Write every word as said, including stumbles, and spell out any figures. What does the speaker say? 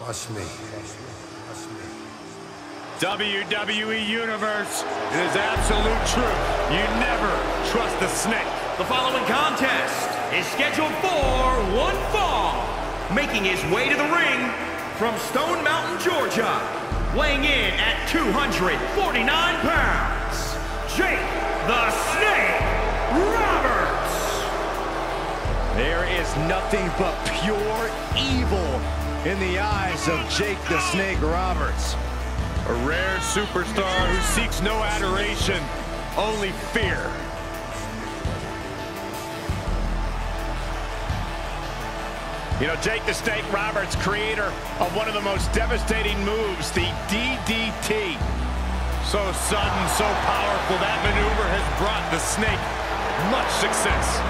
Watch me. W W E Universe, it is absolute truth. You never trust the snake. The following contest is scheduled for one fall. Making his way to the ring from Stone Mountain, Georgia. Weighing in at two hundred forty-nine pounds, Jake the Snake Roberts. There is nothing but pure evil in the eyes of Jake the Snake Roberts. A rare superstar who seeks no adoration, only fear. You know, Jake the Snake Roberts, creator of one of the most devastating moves, the D D T. So sudden, so powerful, that maneuver has brought the snake much success.